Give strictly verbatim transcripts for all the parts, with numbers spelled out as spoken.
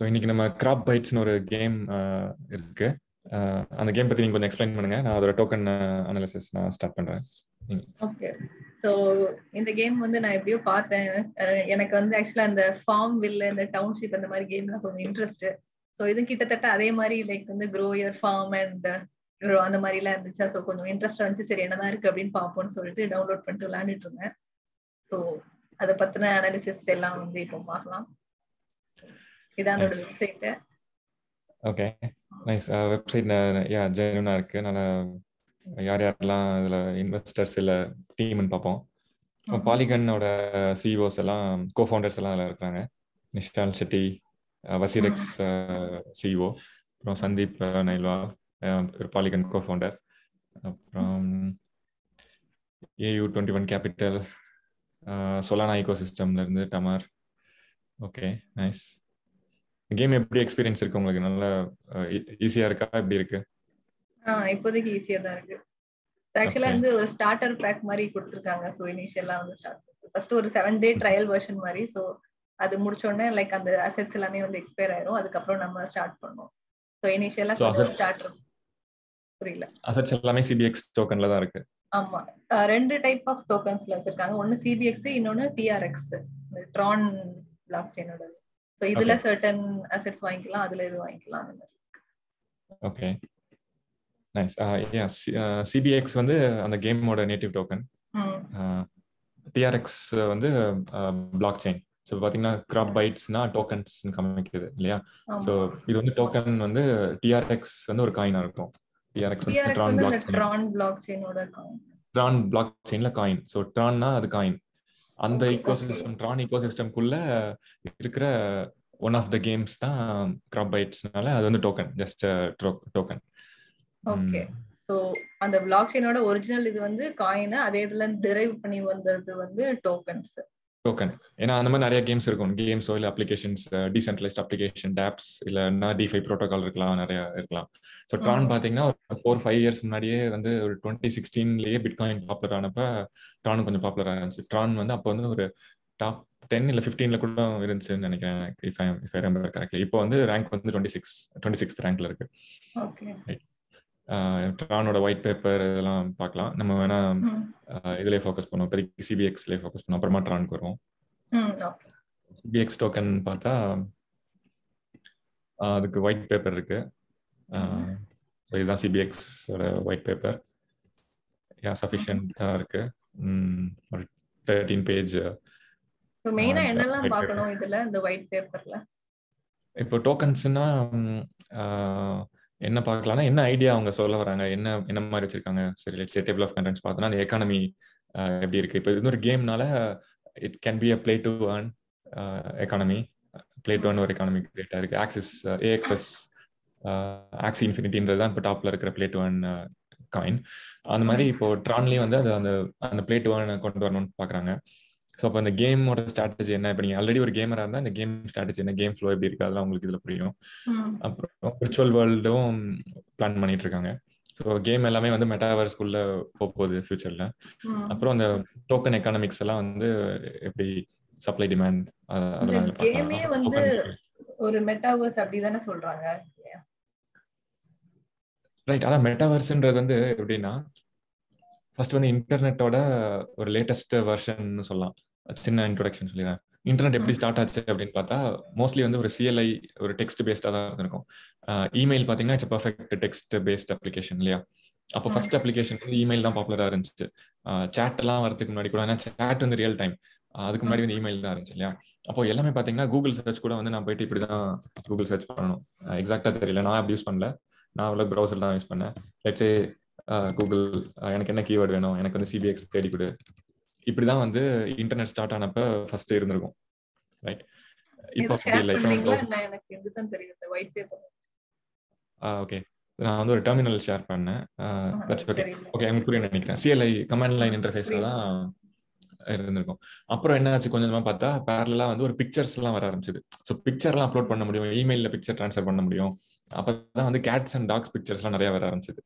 So இன்னைக்கு நம்ம graph பைட்ஸ்னு ஒரு கேம் இருக்கு. அந்த கேம் பத்தி நீங்க கொஞ்சம் எக்ஸ்பிளைன் பண்ணுங்க, நான் அதோட டோக்கன் அனாலிசிஸ் நான் ஸ்டார்ட் பண்றேன். ஓகே, ஸோ இந்த கேம் வந்து நான் எப்படியோ பார்த்தேன். எனக்கு வந்து ஆக்சுவலா அந்த ஃபார்ம் வில்ல, இந்த டவுன்ஷிப், அந்த மாதிரி கேம்லாம் கொஞ்சம் இன்ட்ரெஸ்ட். ஸோ இது கிட்டத்தட்ட அதே மாதிரி லைக் வந்து க்ரோ யுவர் ஃபார்ம் அண்ட் அந்த மாதிரி எல்லாம் இருந்துச்சா. ஸோ கொஞ்சம் இன்ட்ரெஸ்டா இருந்துச்சு, சரி என்னதான் இருக்கு அப்படின்னு பார்ப்போம்னு சொல்லிட்டு டவுன்லோட் பண்ணிட்டு விளையாண்டுட்டு இருந்தேன். ஸோ அதை பத்தின அனாலிசிஸ் எல்லாம் வந்து இப்போ பார்க்கலாம். இதான் என்னோட வெப்சைட். Okay, nice. வெப்சைட் யா ஜெனுனா இருக்கு. நல்லா யார் யாரெல்லாம் இதுல இன்வெஸ்டர்ஸ் இல்ல டீம்னு பார்ப்போம். பாலிகனோட சிஇஓஸ் எல்லாம், கோ ஃபவுண்டர்ஸ் எல்லாம் அதில் இருக்கிறாங்க. நிஷான் ஷெட்டி, வசிரெக்ஸ் சிஇஓ, அப்புறம் Sandeep Nailwal Polygon co founder, அப்புறம் A U twenty one capital, Solana eco சிஸ்டம்ல இருந்து டமார். Okay, nice. கேம் எப்படி எக்ஸ்பீரியன்ஸ் இருக்கு உங்களுக்கு? நல்லா ஈஸியா இருக்கா, எப்படி இருக்கு? ஆ, இப்போதைக்கு ஈஸியா தான் இருக்கு. ஆக்சுவலா வந்து ஒரு ஸ்டார்டர் பேக் மாதிரி கொடுத்திருக்காங்க. சோ இனிஷியலா வந்து ஸ்டார்ட் ஃபர்ஸ்ட் ஒரு seven day ட்ரையல் வெர்ஷன் மாதிரி. சோ அது முடிச்ச உடனே லைக் அந்த அசெட்ஸ் எல்லாமே வந்து எக்ஸ்பயர் ஆயிடும், அதுக்கு அப்புறம் நம்ம ஸ்டார்ட் பண்ணுவோம். சோ இனிஷியலா ஸ்டார்டர் புரியல, அசெட்ஸ் எல்லாமே C B X டோக்கன்ல தான் இருக்கு. ஆமா, ரெண்டு டைப் ஆஃப் டோக்கன்ஸ்ல வச்சிருக்காங்க. ஒன்னு C B X, இன்னொன்னு T R X, Tron block செயினோட. சோ இதுல சர்டன் அசெட்ஸ் வாங்கிக்கலாம், அதுல இது வாங்கிக்கலாம், அந்த மாதிரி. Okay, nice. Yeah, C B X வந்து அந்த கேமோட native token, T R X வந்து பிளாக் செயின். சோ பாத்தீங்கன்னா CropBytesனா டோக்கன்ஸ் காமிக்குது இல்லையா? சோ இது வந்து டோக்கன் வந்து T R X வந்து ஒரு காயினா இருக்கும். T R X வந்து Tron block Tron blockchainோட காயின், Tron blockchainல காயின். சோ Tronனா அது காயின். அந்த ஈகோசிஸ்டம், Tron ஈகோசிஸ்டம்க்குள்ள இருக்கிற ஒன் ஆஃப் தி கேம்ஸ் தான் CropBytesனால அது வந்து token, just token. Okay, so அந்த blockchainோட ஒரிஜினல் இது வந்து காயின், அதே இதுல டிரைவ் பண்ணி வந்தது வந்து டோக்கன்ஸ். டோக்கன் ஏன்னா அந்த மாதிரி நிறைய கேம்ஸ் இருக்கும், கேம்ஸோ இல்லை அப்ளிகேஷன்ஸ், டீசென்ட்ரலைஸ்ட் அப்ளிகேஷன், டேப்ஸ் இல்லைன்னா டிஃபை ப்ரோட்டோகால் இருக்கலாம், நிறைய இருக்கலாம். ஸோ ட்ரான் பார்த்தீங்கன்னா ஒரு ஃபோர் ஃபைவ் இயர்ஸ் முன்னாடியே வந்து ஒரு டுவெண்ட்டி சிக்ஸ்டீன்லேயே பிட்காயின் பாப்புலர் ஆனப்போ ட்ரான் கொஞ்சம் பாப்புலர் ஆனிச்சு. ட்ரான் வந்து அப்போ வந்து ஒரு டாப் டென் இல்லை ஃபிஃப்டீனில் கூட இருந்துச்சுன்னு நினைக்கிறேன், if I if I remember correctly. இப்போ வந்து ரேங்க் வந்து டுவெண்ட்டி சிக்ஸ் டுவெண்ட்டி சிக்ஸ் ரேங்க்ல இருக்கு. ட்ரானோட ஒயிட் பேப்பர் இதெல்லாம் பார்க்கலாம். நம்ம வேணா இதுலயே ஃபோக்கஸ் பண்ணுவோம், பெரிய சிபிஎக்ஸ்லயே ஃபோக்கஸ் பண்ணுவோம், அப்புறமா ட்ரானுக்கு வருவோம். சிபிஎக்ஸ் டோக்கன் பார்த்தா அதுக்கு ஒயிட் பேப்பர் இருக்கு. இதுதான் சிபிஎக்ஸோட ஒயிட் பேப்பர். யா, சஃபிஷியன்ட்டா இருக்கு. ஒரு தேர்ட்டீன் பேஜ். சோ மெயினா என்னெல்லாம் பார்க்கணும் இதுல இந்த ஒயிட் பேப்பர்ல? இப்போ டோக்கன்ஸ்னா என்ன பார்க்கலாம்னா, என்ன ஐடியா அவங்க சொல்ல வராங்க, என்ன என்ன மாதிரி வச்சிருக்காங்க. சரி, let's say table of contents பார்த்தோன்னா அந்த எக்கானமி எப்படி இருக்கு. இப்போ இது ஒரு கேம்னால it can be a play to earn economy. Play to earn ஒரு எக்கானமி கிரியேட் ஆயிருக்கு. ஆக்சிஸ் ஏஎக்ஸ்எஸ் ஆக்சி இன்ஃபினிட்டின்றது தான் இப்போ டாப்ல இருக்கிற பிளே டு ஏர்ன் காயின். அந்த மாதிரி இப்போ ட்ரான்லேயும் வந்து அது அந்த அந்த பிளே டு ஏர்ன் கொண்டு வரணும்னு பார்க்குறாங்க. ஸோ அப்போ அந்த கேமோட ஸ்ட்ராட்டஜி என்ன, இப்போ நீங்கள் ஆல்ரெடி ஒரு கேமராக இருந்தால் அந்த கேம் ஸ்ட்ராட்டஜி என்ன, கேம் ஃப்ளோ எப்படி இருக்கு, அதெல்லாம் உங்களுக்கு இதில் புரியும். அப்புறம் விர்ச்சுவல் வேர்ல்டும் பிளான் பண்ணிட்டு இருக்காங்க. ஸோ கேம் எல்லாமே வந்து மெட்டாவர்ஸ்குள்ள போகுது ஃபியூச்சர்ல. அப்புறம் அந்த டோக்கன் எக்கானமிக்ஸ் எல்லாம் வந்து எப்படி சப்ளை டிமாண்ட் அப்படிதானே சொல்றாங்க, ரைட்? அதான் மெட்டாவர்ஸ்ன்றது வந்து எப்படின்னா, ஃபர்ஸ்ட் வந்து இன்டர்நெட்டோட ஒரு லேட்டஸ்ட் வெர்ஷன் சொல்லலாம். சின்ன இன்ட்ரோடக்ஷன் சொல்லிடுறேன். இன்டர்நெட் எப்படி ஸ்டார்ட் ஆச்சு அப்படின்னு பார்த்தா, மோஸ்ட்லி வந்து ஒரு சிஎல்ஐ, ஒரு டெக்ஸ்ட் பேஸ்டாக தான் இருந்திருக்கும். இமெயில் பார்த்தீங்கன்னா it's perfect text paste application இல்லையா? அப்போ ஃபர்ஸ்ட் அப்ளிகேஷன் வந்து இமெயில் தான் பாப்புலராக இருந்துச்சு. சேட் எல்லாம் வரதுக்கு முன்னாடி கூட, ஏன்னா சேட் வந்து ரியல் டைம், அதுக்கு முன்னாடி வந்து இமெயில் தான் இருந்துச்சு இல்லையா? அப்போ எல்லாமே பார்த்தீங்கன்னா கூகுள் சர்ச் கூட வந்து நான் போயிட்டு இப்படி தான் கூகுள் சர்ச் பண்ணணும், எக்ஸாக்டாக தெரியல, நான் அப்படி யூஸ் பண்ணல, நான் அவ்வளோ ப்ரௌசர் தான் யூஸ் பண்ணேன். லெட்ஸே கூகுள் எனக்கு என்ன கீவேர்டு வேணும், எனக்கு வந்து சிபிஎக்ஸ் தேடி கொடு, இப்படிதான் வந்து இன்டர்நெட் ஸ்டார்ட் ஆனப்ப ஃபர்ஸ்ட் இருந்திருக்கும், ரைட்? இப்போ ஓகே, நான் வந்து ஒரு டெர்மினல் ஷேர் பண்ணேன், உங்களுக்கு புரியும் நினைக்கிறேன். சிஎல்ஐ கமாண்ட் லைன் இன்டர்ஃபேஸ்ல தான் இருந்திருக்கும். அப்புறம் என்ன ஆச்சு கொஞ்சமா பார்த்தா, பேரலா வந்து ஒரு பிக்சர்ஸ் எல்லாம் வர ஆரம்பிச்சது. ஸோ பிக்சர் எல்லாம் அப்லோட் பண்ண முடியும், இமெயில பிக்சர் டிரான்ஸ்ஃபர் பண்ண முடியும். அப்பதான் வந்து கேட்ஸ் அண்ட் டாக்ஸ் பிக்சர்ஸ் எல்லாம் நிறைய வர ஆரம்பிச்சது,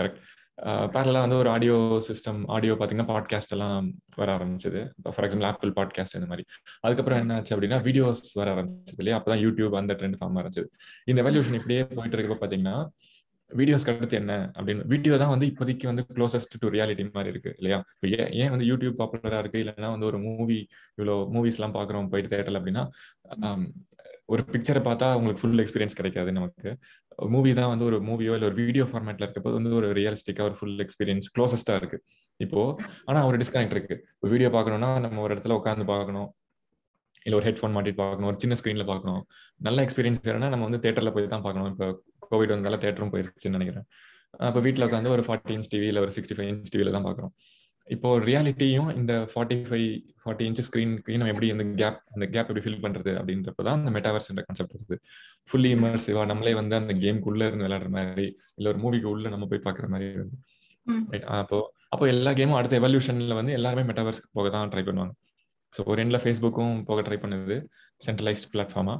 correct? Uh, parallel and the audio system, audio podcast alarm for example, Apple podcast and the Mari. Alcaprana Chavina videos were YouTube and the trend farmer. In the evolution, if they point to Padina, videos cut the video on the Pudiki on the closest to reality. Yeah, on the YouTube popular movie, you know, movie slump background by theatre Labina. Um, ஒரு பிக்சரை பார்த்தா உங்களுக்கு full experience கிடைக்காது. நமக்கு movie தான் வந்து ஒரு மூவியோ இல்லை ஒரு வீடியோ ஃபார்மேட்ல இருக்கப்போ வந்து ஒரு ரியலிஸ்டிக்காக ஒரு ஃபுல் எக்ஸ்பீரியன்ஸ் க்ளோசஸ்டா இருக்கு இப்போ. ஆனா ஒரு டிஸ்கனெக்ட் இருக்கு. வீடியோ பார்க்கணும்னா நம்ம ஒரு இடத்துல உட்காந்து பார்க்கணும், இல்லை ஒரு ஹெட்ஃபோன் மாட்டிட்டு பார்க்கணும், ஒரு சின்ன ஸ்கிரீன்ல பார்க்கணும். நல்ல எக்ஸ்பீரியன்ஸ் வேணும்னா நம்ம வந்து தேட்டர்ல போய் தான் பார்க்கணும். இப்போ கோவிட் வந்தால தேட்டரும் போயிருச்சுன்னு நினைக்கிறேன். அப்போ வீட்டில் உட்காந்து ஒரு ஃபார்ட்டி இன்ச் டிவி இல்லை ஒரு சிக்ஸ்டி ஃபைவ் இன்ச் டிவியில தான் பார்க்கணும். இப்போ ரியாலிட்டியும் இந்த ஃபார்ட்டி ஃபைவ் ஃபார்ட்டி இன்ச் ஸ்க்ரீனுக்கு நம்ம எப்படி இந்த கேப் அந்த கேப் எப்படி ஃபில் பண்றது அப்படின்றப்பதான் அந்த மெட்டாவர்ஸ் என்ற கான்செப்ட் இருக்குது. ஃபுல்லி இமர்சிவா நம்மளே வந்து அந்த கேமுக்குள்ள இருந்து விளையாடுற மாதிரி, இல்லை ஒரு மூவிக்கு உள்ள நம்ம போய் பாக்குற மாதிரி வருது. அப்போ அப்போ எல்லா கேமும் அடுத்த எவல்யூஷன்ல வந்து எல்லாருமே மெட்டாவர்ஸ்க்கு போக தான் ட்ரை பண்ணுவாங்க. ஸோ ஒரு எண்ட்ல ஃபேஸ்புக்கும் போக ட்ரை பண்ணுது, சென்ட்ரலைஸ்ட் பிளாட்ஃபார்மா.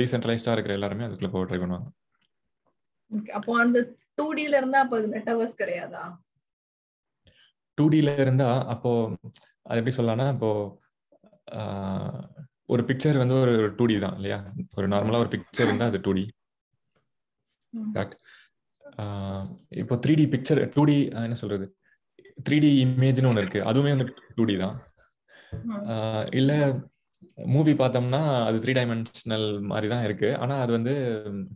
டீசென்ட்ரலைஸ்டா இருக்கிற எல்லாருமே அதுக்குள்ள போக ட்ரை பண்ணுவாங்க. அப்போ அந்த டூ டில இருந்தா அப்போ மெட்டாவர்ஸ் கிடையாதா? டூ டில இருந்தா அப்போ அது எப்படி சொல்லலாம், இப்போ ஒரு பிக்சர் வந்து ஒரு டூ டி தான் இல்லையா? ஒரு நார்மலா ஒரு பிக்சர் இருந்தா அது டூ டி. இப்போ three D picture two D என்ன சொல்றது, த்ரீ டி இமேஜ்னு ஒன்று இருக்கு, அதுவுமே வந்து டூ டி தான். இல்ல மூவி பார்த்தோம்னா அது த்ரீ டைமென்ஷனல் மாதிரி தான் இருக்கு, ஆனா அது வந்து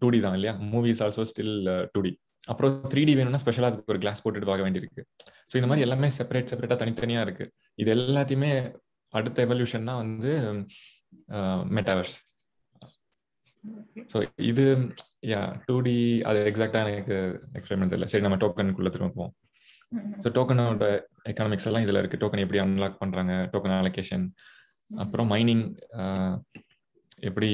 டூ டி தான் இல்லையா? Movies also still two D. அப்புறம் த்ரீ டி வேணும்னா ஸ்பெஷலா அதுக்கு ஒரு கிளாஸ் போட்டுட்டு பார்க்க வேண்டியிருக்கு. ஸோ இந்த மாதிரி எல்லாமே செப்பரேட் செப்பரேட்டா தனித்தனியா இருக்கு. இது எல்லாத்தையுமே அடுத்த எவல்யூஷன் தான் வந்து மெட்டாவர்ஸ். ஸோ இது யா டூ டி அது எக்ஸாக்டா எனக்கு எக்ஸ்பிளைன் தெரியல. சரி, நம்ம டோக்கனுக்குள்ள திரும்புவோம். ஸோ டோக்கனோட எக்கானமிக்ஸ் எல்லாம் இதுல இருக்கு. டோக்கன் எப்படி அன்லாக் பண்றாங்க, டோக்கன் அலோகேஷன், அப்புறம் மைனிங் எப்படி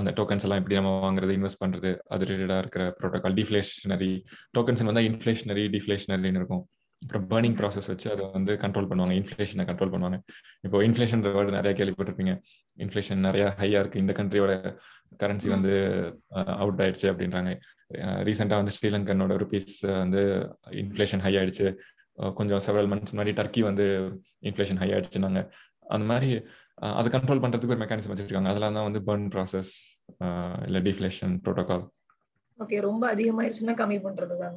அந்த டோக்கன்ஸ் எல்லாம் எப்படி நம்ம வாங்குறது, இன்வெஸ்ட் பண்றது, அது ரிலேட்டடா இருக்கிற ப்ரோட்டோகால். டிஃப்ளேஷனரி டோக்கன்ஸ் வந்தா இன்ஃபிளேஷனரி டிஃப்ளேஷனரின்னு இருக்கும். அப்புறம் பர்னிங் ப்ராசஸ் வச்சு அதை வந்து கண்ட்ரோல் பண்ணுவாங்க, இன்ஃபிளேஷனை கண்ட்ரோல் பண்ணுவாங்க. இப்போ இன்ஃபிளேஷன் வேர்டு நிறைய கேள்விப்பட்டிருப்பீங்க. இன்ஃபிளேஷன் நிறைய ஹையா இருக்கு, இந்த கண்ட்ரியோட கரன்சி வந்து அவுட் ஆயிடுச்சு அப்படின்றாங்க. ரீசெண்டா வந்து ஸ்ரீலங்கனோட ருபீஸ் வந்து இன்ஃபிளேஷன் ஹை ஆயிடுச்சு. கொஞ்சம் செவரல் மந்த்ஸ் முன்னாடி டர்க்கி வந்து இன்ஃபிளேஷன் ஹை ஆயிடுச்சுன்னாங்க. அந்த மாதிரி அதை கண்ட்ரோல் பண்றதுக்கு ஒரு மெக்கானிசம் வச்சிருக்காங்க. அதெல்லாம் தான் வந்து பர்ன் ப்ராசஸ் இல்ல டிஃப்ளேஷன் ப்ரோட்டோகால். ஓகே, ரொம்ப அதிகமாயிருச்சுன்னா கம்மி பண்றதுக்கு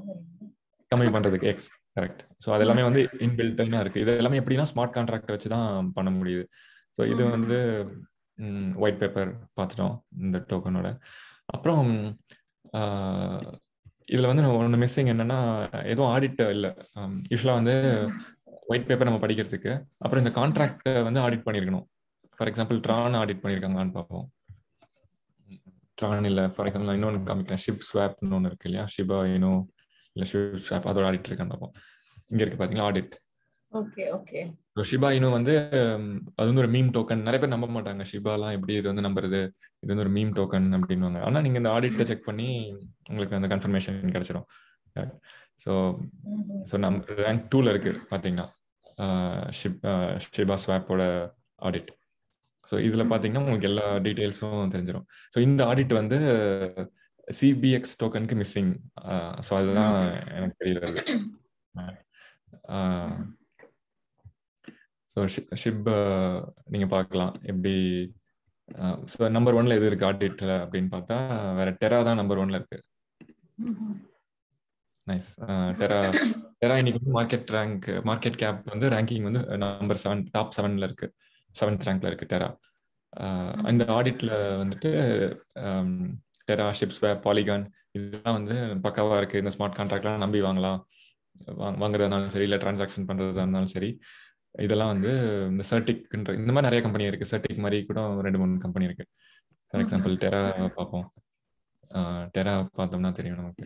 கம்மி பண்றதுக்கு எக்ஸ் கரெக்ட். ஸோ அது எல்லாமே வந்து இன்பில்ட்டா இருக்கு. இது எல்லாமே எப்படின்னா ஸ்மார்ட் கான்ட்ராக்ட் வச்சு தான் பண்ண முடியுது. ஸோ இது வந்து ஒயிட் பேப்பர் பார்த்துட்டோம் இந்த டோக்கனோட. அப்புறம் இதுல வந்து ஒன்று மிஸ்ஸிங் என்னன்னா எதுவும் ஆடிட் இல்லை. யூஸ்வலா வந்து ஒயிட் பேப்பர் நம்ம படிக்கிறதுக்கு அப்புறம் இந்த கான்ட்ராக்டை வந்து ஆடிட் பண்ணிருக்கணும். ஃபார் எக்ஸாம்பிள் ட்ரான் ஆடிட் பண்ணிருக்காங்கன்னு பார்ப்போம். ட்ரான் இல்ல ஃபார் எக்ஸாம்பிள் இன்னொன்னு காமிக்கிறேன், ஷிப்ஸ்வாப்னு ஒன்று இருக்கு இல்லையா? ஷிபா இனு இல்ல ஷிப்ஸ்வாப், அதோட ஆடிட் இருக்கான்னு பார்ப்போம். இங்க இருக்கு பாத்தீங்கன்னா audit. Okay okay. Shiba Inu வந்து அது வந்து ஒரு மீம் டோக்கன். நிறைய பேர் நம்ப மாட்டாங்க ஷிபாலாம் எப்படி இது வந்து நம்புறது, இது வந்து ஒரு மீம் டோக்கன் அப்படின்வாங்க. ஆனா நீங்க இந்த ஆடிட்டை செக் பண்ணி உங்களுக்கு அந்த கன்ஃபர்மேஷன் கிடைச்சிடும். ஸோ ஸோ நம்ம ரேங்க் டூல இருக்கு பார்த்தீங்கன்னா ஷிபா ஸ்வாப்போட ஆடிட். ஸோ இதுல பார்த்தீங்கன்னா உங்களுக்கு எல்லா டீட்டெயில்ஸும் தெரிஞ்சிடும். ஸோ இந்த ஆடிட் வந்து சிபிஎக்ஸ் டோக்கனுக்கு மிஸ்ஸிங். ஸோ அதுதான் எனக்கு தெரியல. ஸோ ஷிப் நீங்க பார்க்கலாம் எப்படி. ஸோ நம்பர் ஒன்ல எது இருக்கு ஆடிட்ல அப்படின்னு பார்த்தா வேற டெரா தான் நம்பர் ஒன்ல இருக்கு. நைஸ். டெரா டெரா இன்னைக்கு வந்து மார்க்கெட் ரேங்க் மார்க்கெட் கேப் வந்து ரேங்கிங் வந்து நம்பர் செவன், டாப் செவன்ல இருக்கு, செவன்த் ரேங்க்ல இருக்கு டெரா. இந்த ஆடிட்ல வந்துட்டு டெரா, ஷிப்ஸ்வாப், பாலிகான் இதெல்லாம் வந்து பக்காவா இருக்கு. இந்த ஸ்மார்ட் கான்ட்ராக்ட்லாம் நம்பி வாங்கலாம், வாங்குறதா இருந்தாலும் சரி, இல்லை டிரான்சாக்ஷன் பண்றதா இருந்தாலும் சரி. இதெல்லாம் வந்து இந்த சர்டிக்ன்ற இந்த மாதிரி நிறைய கம்பெனி இருக்கு. சர்டிக் மாதிரி கூட ரெண்டு மூணு கம்பெனி இருக்கு. ஃபார் எக்ஸாம்பிள் டெரா பார்ப்போம். டெரா பார்த்தோம்னா தெரியும் நமக்கு.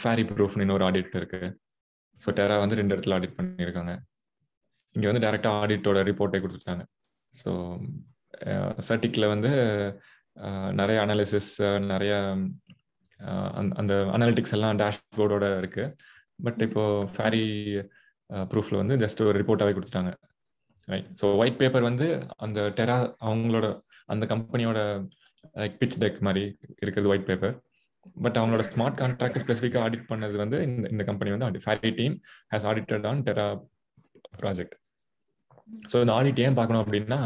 ஃபேரி ப்ரூஃப்னு இன்னொரு ஆடிட் இருக்கு. ஸோ டெரா வந்து ரெண்டு இடத்துல ஆடிட் பண்ணியிருக்காங்க. இங்கே வந்து டேரெக்டா ஆடிட்டோட ரிப்போர்ட்டை கொடுத்துட்டாங்க. ஸோ சர்டிக்ல வந்து நிறைய அனாலிசிஸ், நிறைய அந்த அனாலிட்டிக்ஸ் எல்லாம் டேஷ்போர்டோட இருக்கு. பட் இப்போ ஃபேரி ப்ரூஃப்ல வந்து ஜஸ்ட் ஒரு ரிப்போர்ட்டாவே கொடுத்துட்டாங்க. ரைட். ஸோ ஒயிட் பேப்பர் வந்து அந்த டெரா அவங்களோட அந்த கம்பெனியோட like pitch deck மாதிரி இருக்கிறது white paper. பட் அவங்களோட ஸ்மார்ட் கான்ட்ராக்ட் ஸ்பெசிஃபிக்கா ஆடிட் பண்ணது வந்து இந்த கம்பெனி வந்து fairy team has audited on Terra project. So இந்த ஆடிட் ஏன் பார்க்கணும் அப்படின்னா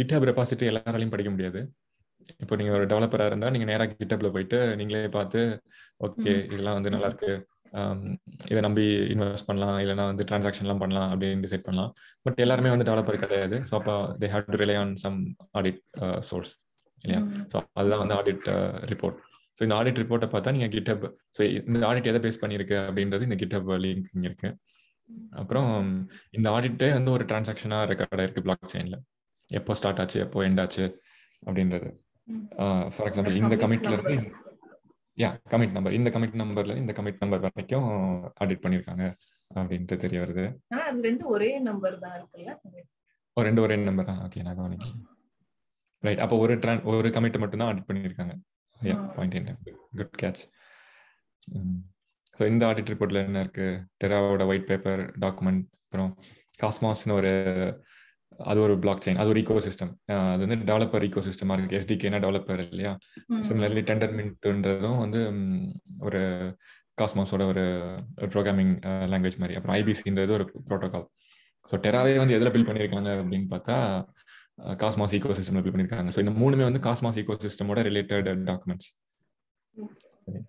கிட்ஹப் ரெபாசிட்டரி எல்லாராலையும் படிக்க முடியாது. இப்போ நீங்க ஒரு டெவலப்பராக இருந்தா நீங்க நேராக கிட்ஹப்ல போயிட்டு நீங்களே பார்த்து ஓகே இதெல்லாம் வந்து நல்லா இருக்கு, இதை நம்பி இன்வெஸ்ட் பண்ணலாம், இல்லைன்னா வந்து டிரான்சாக்ஷன்லாம் பண்ணலாம் அப்படின்னு டிசைட் பண்ணலாம். பட் எல்லாருமே வந்து டெவலப்பர் கிடையாது. ஸோ அப்போ they have to rely on some audit source இல்லையா? ஸோ அதுதான் வந்து ஆடிட் ரிப்போர்ட். ஸோ இந்த ஆடிட் ரிப்போர்ட்டை பார்த்தா நீங்கள் கிட்ஹப், ஸோ இந்த ஆடிட் எதை பேஸ் பண்ணியிருக்கு அப்படின்றது இந்த கிட்ஹப் லிங்க் இங்கே இருக்கு. அப்புறம் இந்த ஆடிட்டே வந்து ஒரு டிரான்சாக்ஷனாக ரெக்கார்ட் ஆயிருக்கு பிளாக் செயின்ல, எப்போ ஸ்டார்ட் ஆச்சு எப்போ எண்ட் ஆச்சு அப்படின்றது. ஃபார் எக்ஸாம்பிள் இந்த கமிட்ல இருந்து யா கமிட் நம்பர், இந்த கமிட் நம்பர்ல இந்த கமிட் நம்பர் வரைக்கும் ஆடிட் பண்ணிருக்காங்க அப்படின்ட்டு தெரிய வருது. ரெண்டு ஒரே நம்பர் தான் இருக்குல்ல? ஒரு ரெண்டு ஒரே நம்பர் தான். ஓகே நான் கவனிக்கிறேன். ரைட். அப்போ ஒரு ஒரு கமிட் மட்டும் தான் ஆடிட் பண்ணிருக்காங்க. யா பாயிண்ட் என்ன, குட் கேட்ச். ஸோ இந்த ஆடிட் ரிப்போர்ட்ல என்ன இருக்கு? டெராவோட ஒயிட் பேப்பர் டாக்குமெண்ட், அப்புறம் காஸ்மாஸ்ன்னு ஒரு அது ஒரு பிளாக் செயின், அது ஒரு ஈகோ சிஸ்டம், அது வந்து டெவலப்பர் ஈகோ சிஸ்டமா இருக்கு. எஸ்டிகேனா டெவலப்பர் இல்லையா? சிமிலர்லி டெண்டர்மின்ட்ன்றதும் வந்து ஒரு காஸ்மாஸோட ஒரு ப்ரோக்ராமிங் லாங்குவேஜ் மாதிரி. அப்புறம் ஐபிசின்றது ஒரு ப்ரோட்டோகால். ஸோ டெராவே வந்து எதில் பில்ட் பண்ணியிருக்காங்க அப்படின்னு பார்த்தா காஸ்மாஸ் ஈகோ சிஸ்டம்ல பில்ட் பண்ணியிருக்காங்க. ஸோ இந்த மூணுமே வந்து காஸ்மாஸ் ஈகோ சிஸ்டமோட ரிலேட்டட் டாக்குமெண்ட்ஸ். சரி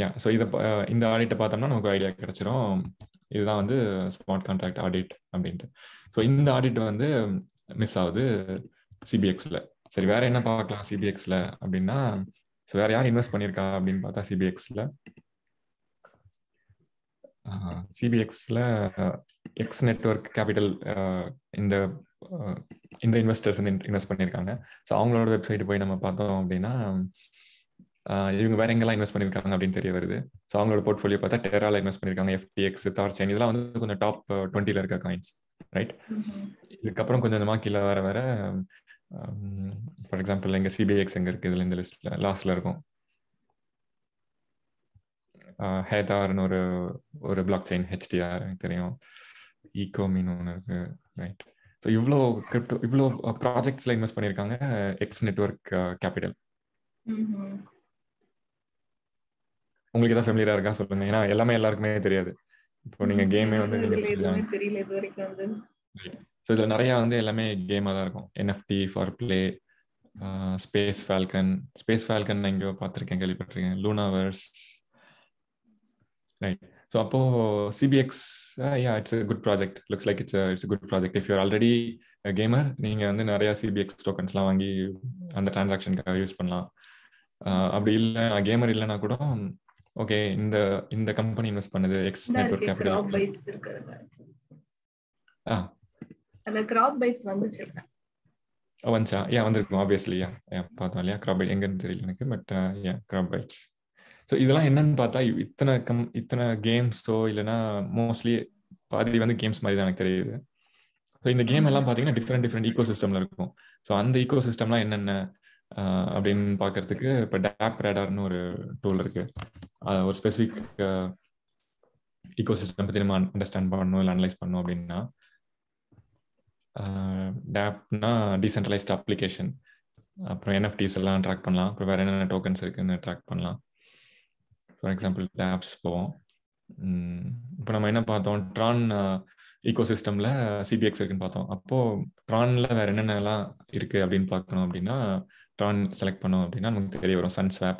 யா. ஸோ இதை இந்த ஆடிட்டை பார்த்தோம்னா நமக்கு ஐடியா கிடைச்சிரும். இதுதான் வந்து ஸ்மார்ட் கான்ட்ராக்ட் ஆடிட் அப்படின்ட்டு. ஸோ இந்த ஆடிட் வந்து மிஸ் ஆகுது சிபிஎக்ஸ்ல. சரி வேற என்ன பார்க்கலாம் சிபிஎக்ஸ்ல அப்படின்னா, ஸோ வேற யார் இன்வெஸ்ட் பண்ணியிருக்கா அப்படின்னு பார்த்தா சிபிஎக்ஸ்ல சிபிஎக்ஸ்ல எக்ஸ் நெட்வொர்க் கேபிட்டல் இந்த இந்த இன்வெஸ்டர்ஸ் வந்து இன்வெஸ்ட் பண்ணியிருக்காங்க. ஸோ அவங்களோட வெப்சைட் போய் நம்ம பார்த்தோம் அப்படின்னா இவங்க வேற எங்கெல்லாம் இன்வெஸ்ட் பண்ணியிருக்காங்க அப்படின்னு தெரிய வருது. ஸோ அவங்களோட போர்ட்ஃபோலியோ பார்த்தா டெரால இன்வெஸ்ட் பண்ணியிருக்காங்க, எஃப்டிஎக்ஸ், தார்ச்சைன், இதெல்லாம் வந்து கொஞ்சம் டாப் டுவெண்ட்டில இருக்க காயின்ஸ் ரைட். இதுக்கப்புறம் கொஞ்சம் கொஞ்சமாக கீழே வர வர ஃபார் எக்ஸாம்பிள் எங்க சிபிஎக்ஸ் எங்க இருக்கு இதுல இந்த லிஸ்ட்ல லாஸ்ட்ல இருக்கும். ஹேதார்னு ஒரு ஒரு பிளாக் செயின் ஹெச்டிஆர் தெரியும், ஈகோ மீன் ஒன்று இருக்கு ரைட். ஸோ இவ்வளோ கிரிப்டோ இவ்வளோ ப்ராஜெக்ட்ஸ்ல இன்வெஸ்ட் பண்ணியிருக்காங்க எக்ஸ் நெட்வொர்க் கேபிட்டல். உங்களுக்கு ஏதாவது ஃபேமிலியா இருக்கா சொல்லுங்க, ஏன்னா எல்லாமே எல்லாருக்குமே தெரியாது. இப்போ நீங்க கேமே வந்து தெரியல இது வரைக்கும் வந்து. சோ இதுல நிறைய வந்து எல்லாமே கேமா தான் இருக்கும். NFT for play, Space Falcon, Space Falcon நான் இங்க பாத்திருக்கேன் கேள்விப்பட்டிருக்கேன், லூனாவர்ஸ் ரைட். சோ அப்போ CBX yeah it's a good project, looks like it's a, it's a good project if you are already a gamer. நீங்க வந்து நிறைய சிபிஎக்ஸ் டோக்கன்ஸ்லாம் வாங்கி அந்த ட்ரான்சாக்ஷனுக்காக யூஸ் பண்ணலாம். அப்படி இல்லை நான் கேமர் இல்லைன்னா கூட ஓகே இந்த இந்த கம்பெனி இன்வெஸ்ட் பண்ணுது எக்ஸ் நெட்வொர்க் கேபிட்டல். CropBytes இருக்குதா? ஆ அந்த CropBytes வந்துச்சா? ஆ வந்துச்சா? யா வந்திருக்கும் obviously. யா யா பார்த்தா இல்லையா CropBytes எங்கன்னு தெரியல எனக்கு. But yeah CropBytes. ஸோ இதெல்லாம் என்னன்னு பார்த்தா இத்தனை கம் இத்தனை கேம்ஸோ இல்லைன்னா மோஸ்ட்லி பாதி வந்து கேம்ஸ் மாதிரி தான் எனக்கு தெரியுது. ஸோ இந்த கேம் எல்லாம் பார்த்தீங்கன்னா டிஃப்ரெண்ட் டிஃப்ரெண்ட் ஈகோ சிஸ்டம்ல இருக்கும். ஸோ அந்த ஈகோ சிஸ்டம்லாம் என்னென்ன அப்படின்னு பாக்கிறதுக்கு இப்ப டேப் ரேடார்னு ஒரு டூல் இருக்கு. ஒரு ஸ்பெசிபிக் ஈகோசிஸ்டம் பத்தி நம்ம அண்டர்ஸ்டாண்ட் பண்ணணும் இல்லை அனலைஸ் பண்ணணும் அப்படின்னா டேப்னா டீசென்ட்ரலைஸ்ட் அப்ளிகேஷன். அப்புறம் என்எஃப்டிஸ் எல்லாம் ட்ராக் பண்ணலாம். அப்புறம் வேற என்னென்ன டோக்கன்ஸ் இருக்குன்னு ட்ராக் பண்ணலாம். ஃபார் எக்ஸாம்பிள் டேப்ஸ் போவோம். இப்போ நம்ம என்ன பார்த்தோம், ட்ரான் ஈகோசிஸ்டம்ல சிபிஎக்ஸ் இருக்குன்னு பார்த்தோம். அப்போ ட்ரான்ல வேற என்னென்னலாம் இருக்கு அப்படின்னு பார்க்கணும் அப்படின்னா ட்ரான் செலக்ட் பண்ணோம் அப்படின்னா நமக்கு தெரிய வரும். சன் ஸ்வாப்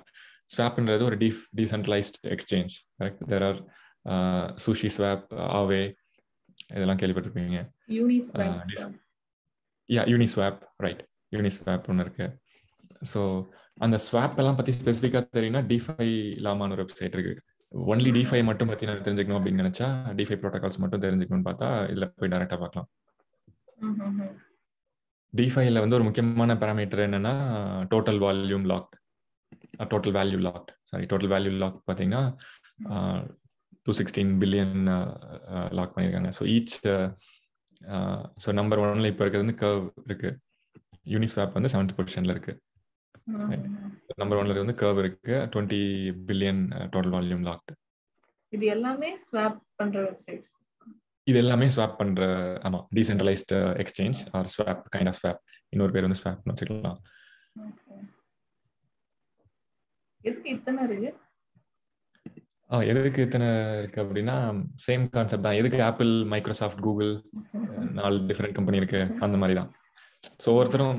ஸ்வாப்ன்றது ஒரு de decentralised exchange correct. There are Sushi swap, Aave, இதெல்லாம் கேள்விப்பட்டிருப்பீங்க. யா யூனிஸ்வாப் ரைட், யூனிஸ்வாப் ஒன்று இருக்கு. ஸோ அந்த ஸ்வாப் எல்லாம் பத்தி ஸ்பெசிஃபிக்காக தெரியும்னா டிஃபை லாமான்னு ஒரு வெப்சைட் இருக்கு. ஒன்லி டிஃபை மட்டும் பத்தி நான் தெரிஞ்சுக்கணும் அப்படின்னு நினைச்சா டிஃபை ப்ரோட்டோகால்ஸ் மட்டும் தெரிஞ்சுக்கணும்னு பார்த்தா இதுல போய் டைரக்டா பார்க்கலாம். டிஃபைல வந்து ஒரு முக்கியமான பாராமீட்டர் என்னன்னா total volume locked, total value locked sorry total value locked பார்த்தீங்கன்னா டூ சிக்ஸ்டீன் பில்லியன் லாக் பண்ணியிருக்காங்க. ஸோ ஈச் ஸோ நம்பர் ஒன்ல இப்போ இருக்கிறது வந்து கர்வ் இருக்கு. யூனிஸ்வாப் வந்து செவன்த் பொசிஷன்ல இருக்கு. நம்பர் ஒன்ல வந்து கர்வ் இருக்கு, twenty billion total volume locked. இது எல்லாமே ஸ்வாப் பண்ற வெப்சைட்ஸ். இது எல்லாமே ஸ்வாப் பண்ற ஆமா decentralised exchange or swap kind of swap இன்னொரு பேர் வந்து ஸ்வாப்னு வச்சுக்கலாம். எதுக்கு இத்தனை இருக்கு? ஆ எதுக்கு இத்தனை இருக்கு அப்படின்னா சேம் கான்செப்ட் தான். எதுக்கு ஆப்பிள், மைக்ரோசாஃப்ட், கூகுள் நாலு டிஃபரெண்ட் கம்பெனி இருக்கு அந்த மாதிரி தான். ஸோ ஒவ்வொருத்தரும்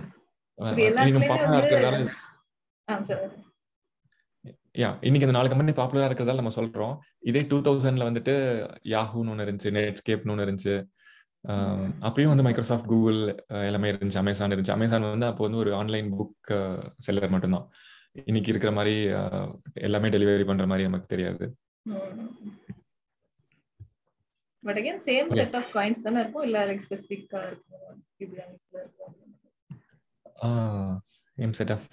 யா இன்னைக்கு இந்த நாலு கம்பெனி பாப்புலரா இருக்கிறதால நம்ம சொல்றோம். இதே டூ தௌசண்ட்ல வந்துட்டு யாஹூன்னு ஒன்று இருந்துச்சு, நெட்ஸ்கேப்னு ஒன்று இருந்துச்சு, அப்பயும் வந்து மைக்ரோசாஃப்ட், கூகுள் எல்லாமே இருந்துச்சு, அமேசான் இருந்துச்சு. அமேசான் வந்து அப்போ வந்து ஒரு ஆன்லைன் புக் செல்லர் மட்டும்தான். இன்னைக்கு இருக்கிற மாதிரி எல்லாமே டெலிவரி பண்ற மாதிரி நமக்கு தெரியாது. But again same set of coins தான இருக்கும், இல்ல like specific ஆ இருக்கும் இது அந்த ஆ same set of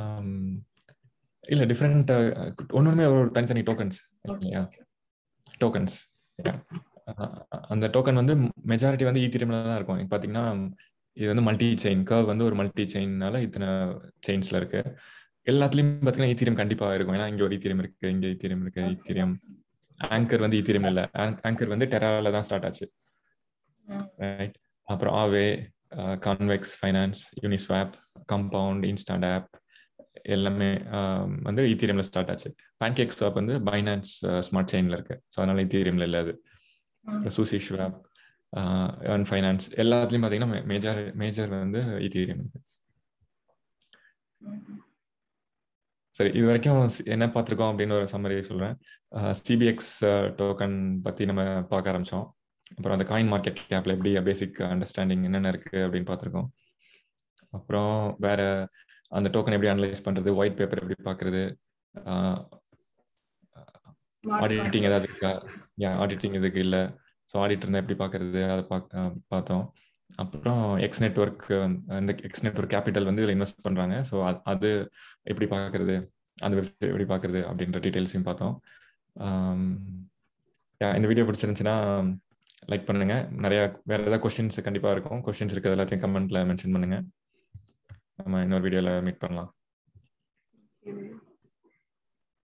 um இல்ல டிஃபரண்ட் ஒண்ணுமே ஒரு தனி டோக்கன்ஸ் இல்லையா டோக்கன்ஸ். அந்த டோக்கன் வந்து மெஜாரிட்டி வந்து ஈத்தீரியம்ல தான் இருக்கும். இப்போ பாத்தீங்கன்னா இது வந்து மல்டி செயின், கர்வ் வந்து ஒரு மல்டி செயின்னால இத்தனை செயின்ஸ்ல இருக்கு. எல்லாத்துலயும் பாத்தீங்கன்னா ஈத்தீரியம் கண்டிப்பா இருக்கும். ஏன்னா இங்க ஒரு ஈத்தீரியம் இருக்கு, இங்க ஈத்தீரியம் இருக்கு. ஈத்தீரியம் ஆங்கர் வந்து ஈத்தீரியம் இல்ல, ஆங்கர் வந்து டெரால தான் ஸ்டார்ட் ஆச்சு ரைட். அப்புறம் Aave, Convex Finance, Uniswap, Compound, Insta tape எல்லாமே வந்து ஈத்தீரியம்ல ஸ்டார்ட் ஆச்சு. பேன்கேக் ஸ்வாப் வந்து பைனான்ஸ் ஸ்மார்ட் செயின்ல இருக்கு, ஸோ அதனால ஈத்தீரியம்ல இல்லாது. SushiSwap அண்ட் ஃபைனான்ஸ் எல்லாத்துலயும் பாத்தீங்கன்னா மேஜர் மேஜர் வந்து ஈத்தீரியம். சரி, இது வரைக்கும் என்ன பார்த்துருக்கோம் அப்படின்னு ஒரு சம்மரி சொல்றேன். சிபிஎக்ஸ் டோக்கன் பத்தி நம்ம பார்க்க ஆரம்பிச்சோம். அப்புறம் அந்த காயின் மார்க்கெட் கேப்ல எப்படி பேசிக் அண்டர்ஸ்டாண்டிங் என்னென்ன இருக்கு அப்படின்னு பார்த்துருக்கோம். அப்புறம் வேற அந்த டோக்கன் எப்படி அனலைஸ் பண்றது, ஒயிட் பேப்பர் எப்படி பாக்குறது, ஆடிட்டிங் ஏதாவது இருக்கா, ஆடிட்டிங் எதுக்கு இல்லை, ஸோ ஆடிட் இருந்தால் எப்படி பார்க்கறது அதை பார்த்தோம். அப்புறம் எக்ஸ் நெட்ஒர்க், இந்த எக்ஸ் நெட்ஒர்க் கேபிட்டல் வந்து இதில் இன்வெஸ்ட் பண்ணுறாங்க, ஸோ அது எப்படி பார்க்கறது, அந்த வெப்சைட் எப்படி பார்க்கறது அப்படின்ற டீட்டெயில்ஸையும் பார்த்தோம். இந்த வீடியோ பிடிச்சிருந்துச்சுன்னா லைக் பண்ணுங்க. நிறையா வேற ஏதாவது கொஸ்டின்ஸ் கண்டிப்பாக இருக்கும். கொஸ்டின்ஸ் இருக்கிறது எல்லாத்தையும் கமெண்ட்ல மென்ஷன் பண்ணுங்க. நம்ம இன்னொரு வீடியோவில் மீட் பண்ணலாம்.